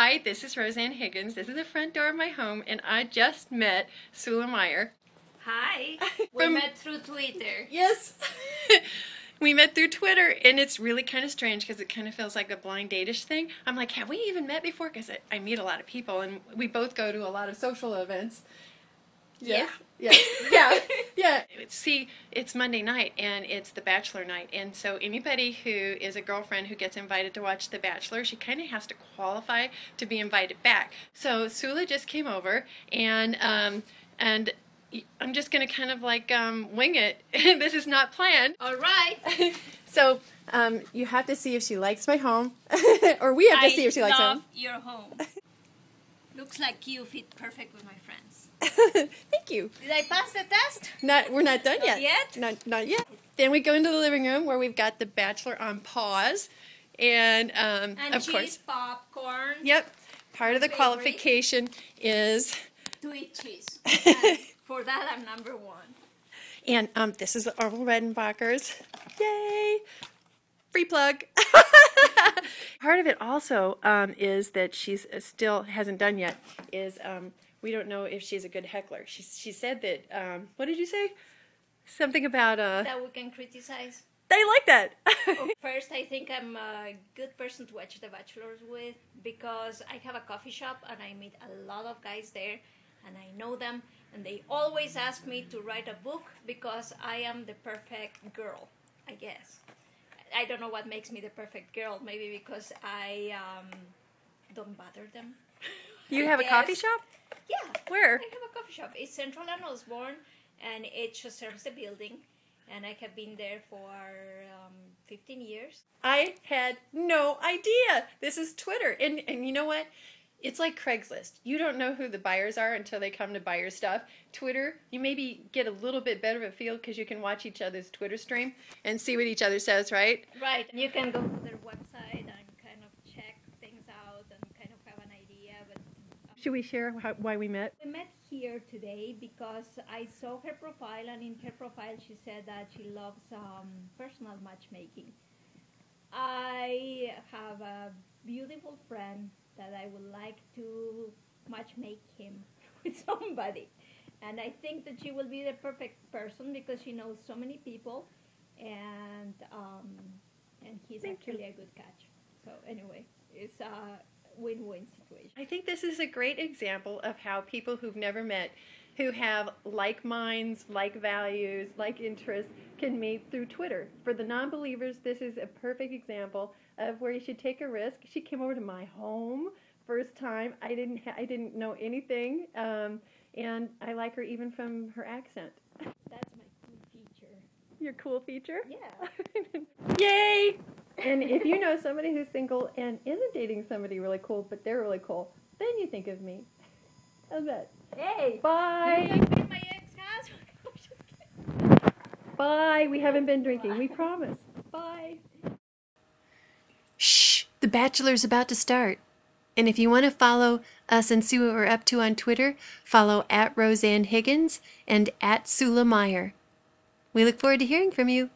Hi, this is Roseanne Higgins. This is the front door of my home, and I just met Sula Meyer. Hi. We met through Twitter. Yes. We met through Twitter, and it's really kind of strange because it kind of feels like a blind date-ish thing. I'm like, have we even met before? Because I meet a lot of people, and we both go to a lot of social events. Yeah. Yeah. Yeah. Yeah. See, it's Monday night, and it's The Bachelor night, and so anybody who is a girlfriend who gets invited to watch The Bachelor, she kind of has to qualify to be invited back. So Sula just came over, and I'm just going to kind of like wing it. This is not planned. All right. So you have to see if she likes my home, or we have to see if she likes home. Your home. Looks like you fit perfect with my friends. Thank you. Did I pass the test? We're not done yet. Not yet. Then we go into the living room where we've got The Bachelor on pause, and of cheese, course, popcorn. Yep. Part of the qualification is to eat cheese. For that, I'm number one. And this is the Orville Redenbachers. Yay! Free plug. Part of it also is that she's still hasn't done yet is we don't know if she's a good heckler. She said that, what did you say? Something about... that we can criticize. They like that. First, I think I'm a good person to watch The Bachelors with because I have a coffee shop and I meet a lot of guys there and I know them and they always ask me to write a book because I am the perfect girl, I guess. I don't know what makes me the perfect girl. Maybe because I don't bother them. You have a coffee shop? Yeah. Where? I have a coffee shop. It's Central and Osborne, and it just serves the building. And I have been there for 15 years. I had no idea. This is Twitter. And you know what? It's like Craigslist. You don't know who the buyers are until they come to buy your stuff. Twitter, you maybe get a little bit better of a feel because you can watch each other's Twitter stream and see what each other says, right? Right. And you can go to their website and kind of check things out and kind of have an idea. But should we share why we met? We met here today because I saw her profile, and in her profile she said that she loves personal matchmaking. I have a beautiful friend that I would like to matchmake him with somebody. And I think that she will be the perfect person because she knows so many people, and he's actually a good catch. So anyway, it's a win-win situation. I think this is a great example of how people who've never met, who have like minds, like values, like interests, can meet through Twitter. For the non-believers, this is a perfect example of where you should take a risk. She came over to my home first time. I didn't know anything, and I like her even from her accent. That's my cool feature. Your cool feature? Yeah. Yay! And if you know somebody who's single and isn't dating somebody really cool, but they're really cool, then you think of me. How's that? Hey! Bye! Maybe I made my ex house. I'm just kidding. Bye! We haven't been drinking. Bye. We promise. Bye! Shh! The Bachelor's about to start. And if you want to follow us and see what we're up to on Twitter, follow @RoseanneHiggins and @SulaMeyer. We look forward to hearing from you.